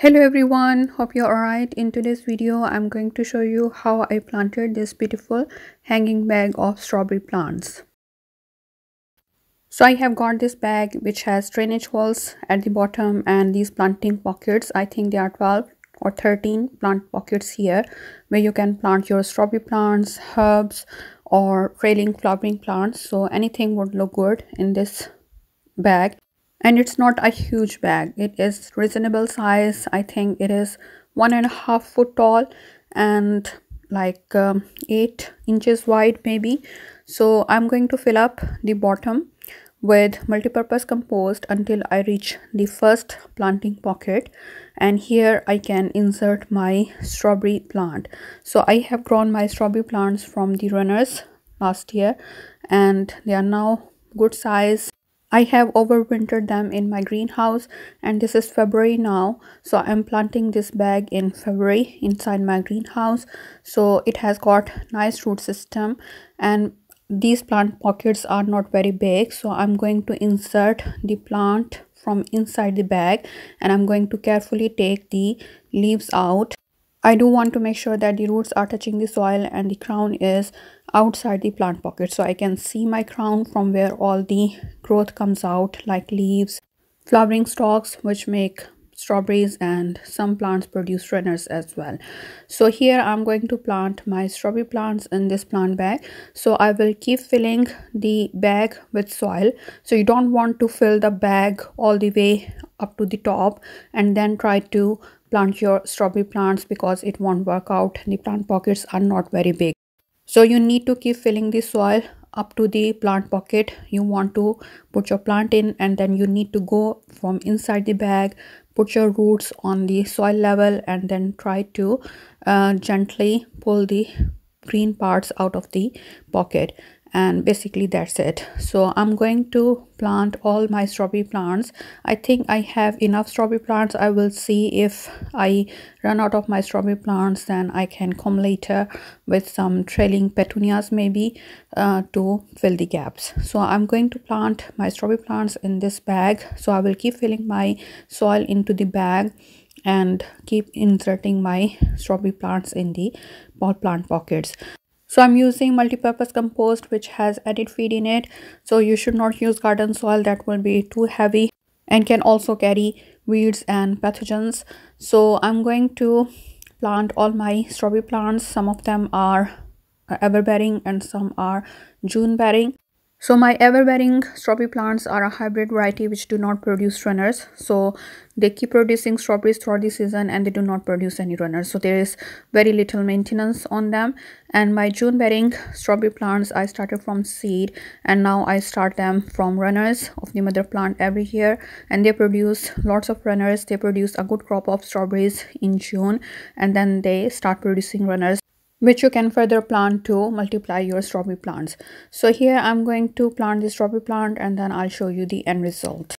Hello everyone, hope you're alright. In today's video I'm going to show you how I planted this beautiful hanging bag of strawberry plants. So I have got this bag which has drainage holes at the bottom and these planting pockets. I think there are 12 or 13 plant pockets here where you can plant your strawberry plants, herbs or trailing flowering plants. So anything would look good in this bag. And it's not a huge bag, it is reasonable size. I think it is 1.5 foot tall and like 8 inches wide maybe. So I'm going to fill up the bottom with multipurpose compost until I reach the first planting pocket, and here I can insert my strawberry plant. So I have grown my strawberry plants from the runners last year and they are now good size. I have overwintered them in my greenhouse and this is February now, so I'm planting this bag in February inside my greenhouse. So it has got nice root system and these plant pockets are not very big, so I'm going to insert the plant from inside the bag and I'm going to carefully take the leaves out. I do want to make sure that the roots are touching the soil and the crown is outside the plant pocket, so I can see my crown from where all the growth comes out, like leaves, flowering stalks which make strawberries, and some plants produce runners as well. So here I'm going to plant my strawberry plants in this plant bag. So I will keep filling the bag with soil. So you don't want to fill the bag all the way up to the top and then try to plant your strawberry plants, because it won't work out. The plant pockets are not very big, so you need to keep filling the soil up to the plant pocket you want to put your plant in, and then you need to go from inside the bag, put your roots on the soil level, and then try to gently pull the green parts out of the pocket, and basically that's it. So I'm going to plant all my strawberry plants. I think I have enough strawberry plants. I will see if I run out of my strawberry plants, then I can come later with some trailing petunias maybe to fill the gaps. So I'm going to plant my strawberry plants in this bag. So I will keep filling my soil into the bag and keep inserting my strawberry plants in the plant pockets. So I'm using multipurpose compost which has added feed in it. So you should not use garden soil, that will be too heavy and can also carry weeds and pathogens. So I'm going to plant all my strawberry plants. Some of them are everbearing and some are June bearing. So my everbearing strawberry plants are a hybrid variety which do not produce runners. So they keep producing strawberries throughout the season and they do not produce any runners. So there is very little maintenance on them. And my June bearing strawberry plants, I started from seed and now I start them from runners of the mother plant every year. And they produce lots of runners. They produce a good crop of strawberries in June and then they start producing runners, which you can further plant to multiply your strawberry plants. So here I'm going to plant the strawberry plant and then I'll show you the end result.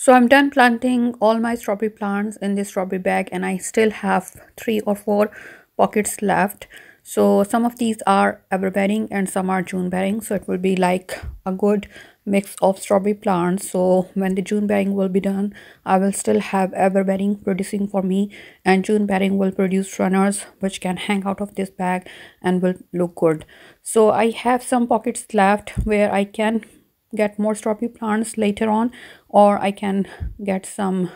So I'm done planting all my strawberry plants in this strawberry bag and I still have 3 or 4 pockets left. So some of these are everbearing and some are June bearing. So it will be like a good mix of strawberry plants. So when the June bearing will be done, I will still have everbearing producing for me and June bearing will produce runners which can hang out of this bag and will look good. So I have some pockets left where I can get more strawberry plants later on, or I can get some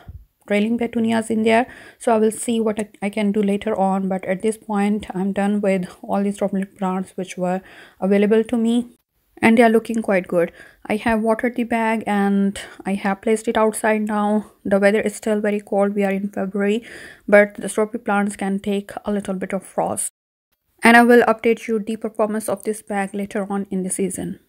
trailing petunias in there. So I will see what I can do later on, but at this point I'm done with all these strawberry plants which were available to me. and they are looking quite good. I have watered the bag and I have placed it outside now. The weather is still very cold, we are in February, but the strawberry plants can take a little bit of frost. And I will update you the performance of this bag later on in the season.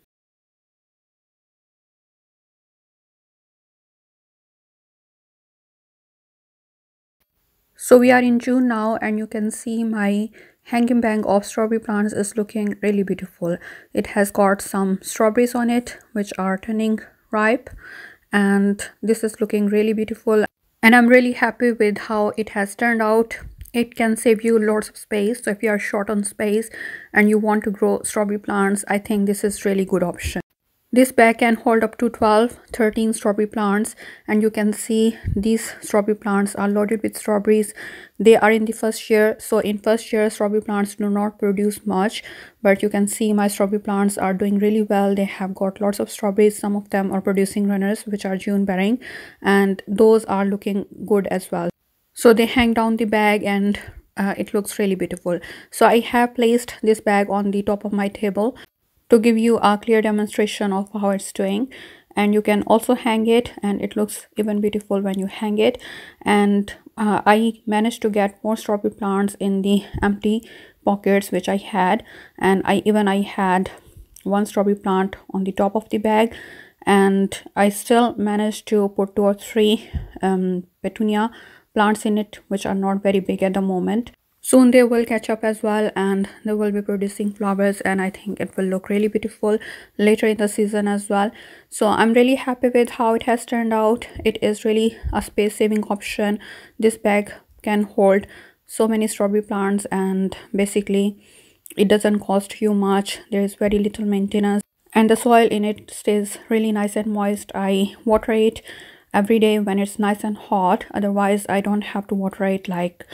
So we are in June now, and you can see my hanging bag of strawberry plants is looking really beautiful. It has got some strawberries on it which are turning ripe, and this is looking really beautiful, and I'm really happy with how it has turned out. It can save you lots of space, so if you are short on space and you want to grow strawberry plants, I think this is really good option. This bag can hold up to 12-13 strawberry plants, and you can see these strawberry plants are loaded with strawberries. They are in the first year, so in first year strawberry plants do not produce much, but you can see my strawberry plants are doing really well. They have got lots of strawberries. Some of them are producing runners which are June bearing, and those are looking good as well. So they hang down the bag and it looks really beautiful. So I have placed this bag on the top of my table to give you a clear demonstration of how it's doing, and you can also hang it, and it looks even beautiful when you hang it. And I managed to get more strawberry plants in the empty pockets which I had, and I had one strawberry plant on the top of the bag, and I still managed to put 2 or 3 petunia plants in it which are not very big at the moment. Soon they will catch up as well, and they will be producing flowers, and I think it will look really beautiful later in the season as well. So I'm really happy with how it has turned out. It is really a space saving option. This bag can hold so many strawberry plants, and basically it doesn't cost you much. There is very little maintenance, and the soil in it stays really nice and moist. I water it every day when it's nice and hot, otherwise I don't have to water it like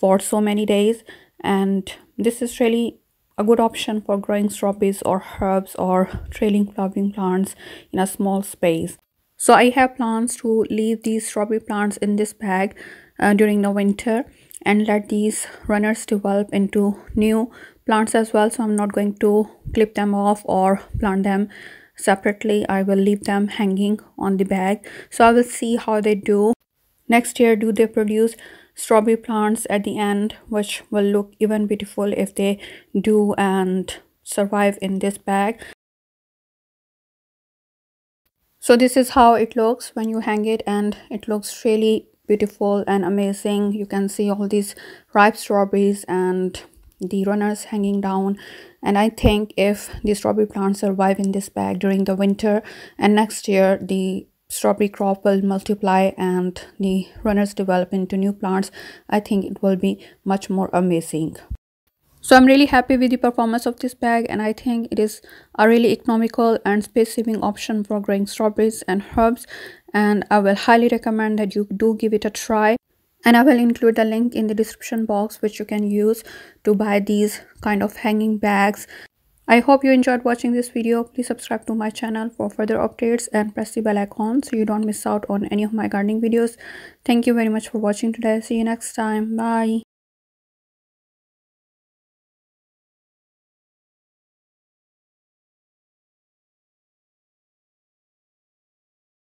for so many days. And this is really a good option for growing strawberries or herbs or trailing flowering plants in a small space. So I have plans to leave these strawberry plants in this bag during the winter and let these runners develop into new plants as well. So I'm not going to clip them off or plant them separately. I will leave them hanging on the bag, so I will see how they do next year. Do they produce strawberry plants at the end which will look even beautiful if they do and survive in this bag? So this is how it looks when you hang it, and it looks really beautiful and amazing. You can see all these ripe strawberries and the runners hanging down, and I think if the strawberry plants survive in this bag during the winter, and next year the strawberry crop will multiply and the runners develop into new plants, I think it will be much more amazing. So I'm really happy with the performance of this bag, and I think it is a really economical and space saving option for growing strawberries and herbs, and I will highly recommend that you do give it a try. And I will include the link in the description box which you can use to buy these kind of hanging bags. I hope you enjoyed watching this video. Please subscribe to my channel for further updates and press the bell icon so you don't miss out on any of my gardening videos. Thank you very much for watching today. See you next time. Bye.